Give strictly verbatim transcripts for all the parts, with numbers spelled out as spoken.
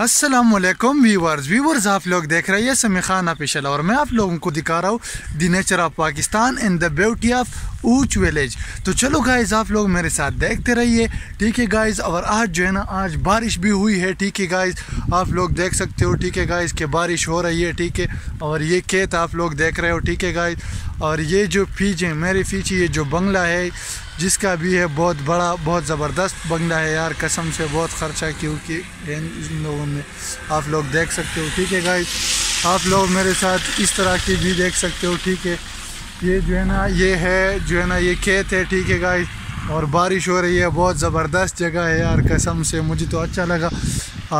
अस्सलामुअलैकुम viewers viewers आप लोग देख रहे हैं समी खान ऑफिशियल और मैं आप लोगों को दिखा रहा हूँ the nature of Pakistan and the beauty of Uch village. तो चलो गाइज़ आप लोग मेरे साथ देखते रहिए, ठीक है गाइज़। और आज जो है ना आज बारिश भी हुई है, ठीक है गाइज़, आप लोग देख सकते हो, ठीक है गाइज़, कि बारिश हो रही है, ठीक है। और ये खेत आप लोग देख रहे हो, ठीक है गाइज़। और ये जो पीछे मेरे पीछे ये जो बंगला है जिसका भी है बहुत बड़ा बहुत ज़बरदस्त बंगला है यार, कसम से बहुत ख़र्चा क्योंकि इन लोगों ने, आप लोग देख सकते हो, ठीक है गाइस। आप लोग मेरे साथ इस तरह की भी देख सकते हो, ठीक है। ये जो है ना ये है जो है ना ये खेत है, ठीक है गाइस। और बारिश हो रही है, बहुत ज़बरदस्त जगह है यार, कसम से मुझे तो अच्छा लगा।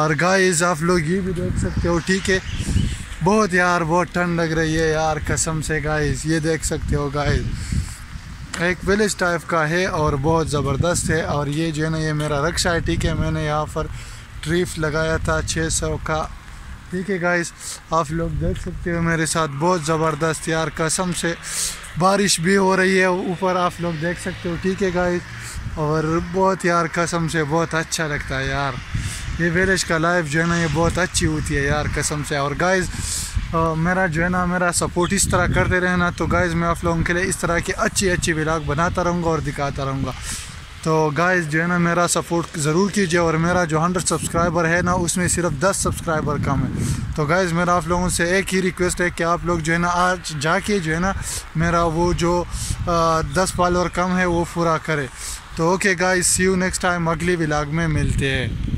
और गाइस आप लोग ये भी देख सकते हो, ठीक है। बहुत यार बहुत ठंड लग रही है यार, कसम से गाइस। ये देख सकते हो गाइस एक विलेज टाइप का है और बहुत ज़बरदस्त है। और ये जो है ना ये मेरा रक्षा है, ठीक है। मैंने यहाँ पर ट्रीफ लगाया था छः सौ का, ठीक है गाइस। आप लोग देख सकते हो मेरे साथ, बहुत ज़बरदस्त यार, कसम से बारिश भी हो रही है ऊपर, आप लोग देख सकते हो, ठीक है गाइस। और बहुत यार कसम से बहुत अच्छा लगता है यार, ये विलेज का लाइफ जो है ना ये बहुत अच्छी होती है यार, कसम से। और गाइस Uh, मेरा जो है ना मेरा सपोर्ट इस तरह करते रहना, तो गाइज़ मैं आप लोगों के लिए इस तरह की अच्छी अच्छी व्लॉग बनाता रहूँगा और दिखाता रहूँगा। तो गाइज़ जो है ना मेरा सपोर्ट ज़रूर कीजिए। और मेरा जो हंड्रेड सब्सक्राइबर है ना उसमें सिर्फ दस सब्सक्राइबर कम है। तो गाइज़ मेरा आप लोगों से एक ही रिक्वेस्ट है कि आप लोग जो है ना आज जाके जो है ना मेरा वो जो आ, दस फॉलोअर कम है वो पूरा करे। तो okay guys, see you next time, अगली व्लॉग में मिलते हैं।